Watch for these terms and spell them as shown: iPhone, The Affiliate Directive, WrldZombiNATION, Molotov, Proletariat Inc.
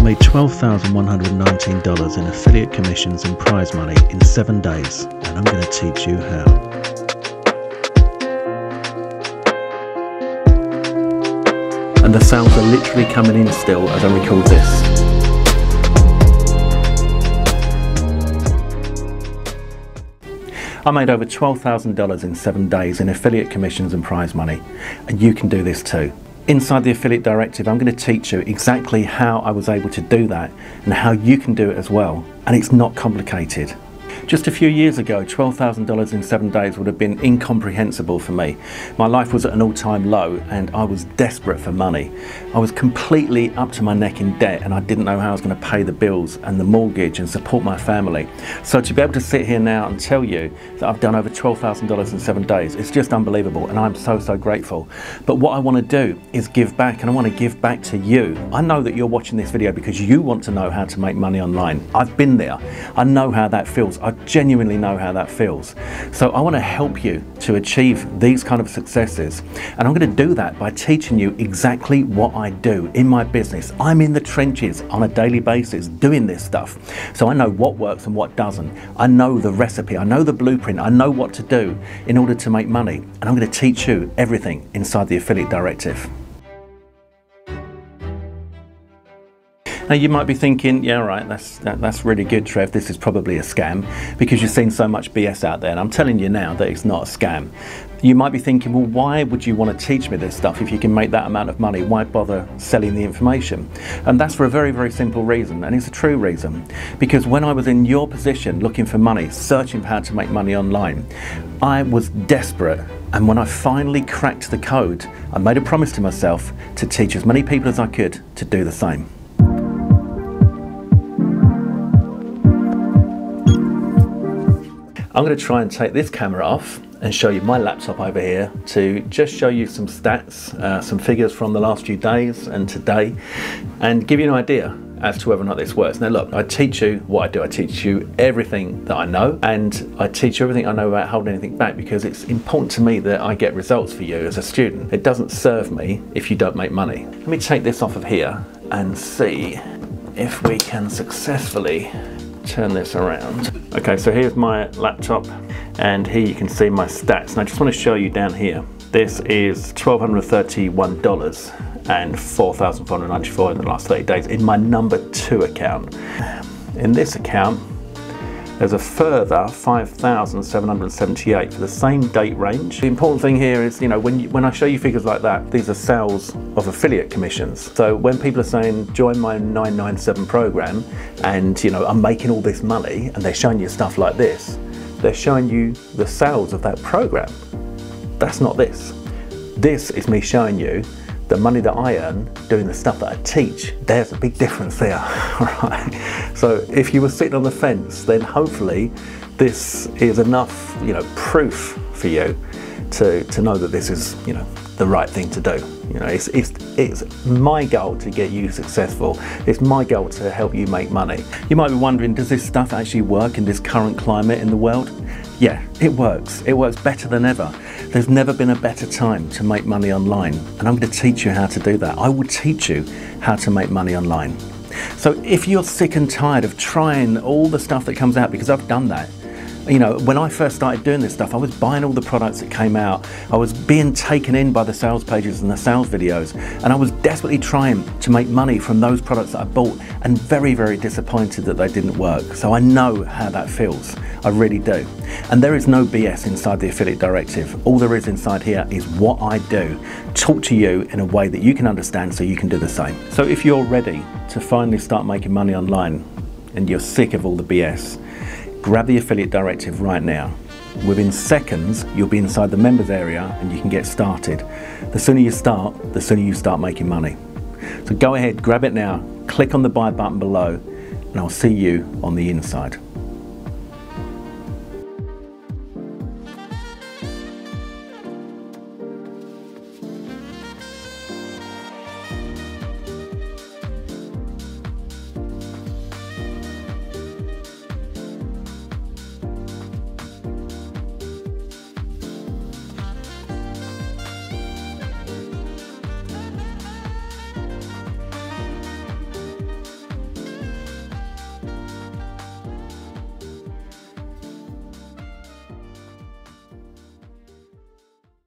and made $12,119 in affiliate commissions and prize money in 7 days, and I'm going to teach you how. And the sales are literally coming in still as I record this. I made over $12,000 in 7 days in affiliate commissions and prize money, and you can do this too. Inside the Affiliate Directive, I'm going to teach you exactly how I was able to do that and how you can do it as well, and it's not complicated. Just a few years ago, $12,000 in 7 days would have been incomprehensible for me. My life was at an all-time low and I was desperate for money. I was completely up to my neck in debt and I didn't know how I was going to pay the bills and the mortgage and support my family. So to be able to sit here now and tell you that I've done over $12,000 in 7 days, it's just unbelievable, and I'm so grateful. But what I want to do is give back, and I want to give back to you. I know that you're watching this video because you want to know how to make money online. I've been there. I know how that feels. I genuinely know how that feels. So I want to help you to achieve these kind of successes, and I'm going to do that by teaching you exactly what I do in my business. I'm in the trenches on a daily basis doing this stuff, so I know what works and what doesn't. I know the recipe, I know the blueprint, I know what to do in order to make money, and I'm going to teach you everything inside the Affiliate Directive. Now you might be thinking, yeah, right, that's really good, Trev, this is probably a scam, because you've seen so much BS out there, and I'm telling you now that it's not a scam. You might be thinking, well, why would you want to teach me this stuff if you can make that amount of money? Why bother selling the information? And that's for a very simple reason, and it's a true reason. Because when I was in your position looking for money, searching for how to make money online, I was desperate. And when I finally cracked the code, I made a promise to myself to teach as many people as I could to do the same. I'm going to try and take this camera off and show you my laptop over here to just show you some stats, some figures from the last few days and today, and give you an idea as to whether or not this works. Now look, I teach you what I do. I teach you everything that I know, and I teach you everything I know about holding anything back, because it's important to me that I get results for you as a student. It doesn't serve me if you don't make money. Let me take this off of here and see if we can successfully turn this around. Okay, so here's my laptop, and here you can see my stats, and I just want to show you down here. This is $1,231 and $4,494 in the last 30 days in my number 2 account. In this account, there's a further 5,778 for the same date range. The important thing here is, you know, when I show you figures like that, these are sales of affiliate commissions. So when people are saying, join my 997 program, and you know, I'm making all this money, and they're showing you stuff like this, they're showing you the sales of that program. That's not this. This is me showing you the money that I earn doing the stuff that I teach. There's a big difference there, right? So if you were sitting on the fence, then hopefully this is enough, you know, proof for you to know that this is, you know, the right thing to do. You know, it's my goal to get you successful. It's my goal to help you make money. You might be wondering, does this stuff actually work in this current climate in the world? Yeah, it works. It works better than ever. There's never been a better time to make money online, and I'm going to teach you how to do that. I will teach you how to make money online. So if you're sick and tired of trying all the stuff that comes out, because I've done that. You know, when I first started doing this stuff, I was buying all the products that came out. I was being taken in by the sales pages and the sales videos, and I was desperately trying to make money from those products that I bought, and very disappointed that they didn't work. So I know how that feels. I really do. And there is no BS inside the Affiliate Directive. All there is inside here is what I do, talk to you in a way that you can understand so you can do the same. So if you're ready to finally start making money online and you're sick of all the BS, grab the Affiliate Directive right now. Within seconds, you'll be inside the members area and you can get started. The sooner you start, the sooner you start making money. So go ahead, grab it now, click on the buy button below, and I'll see you on the inside.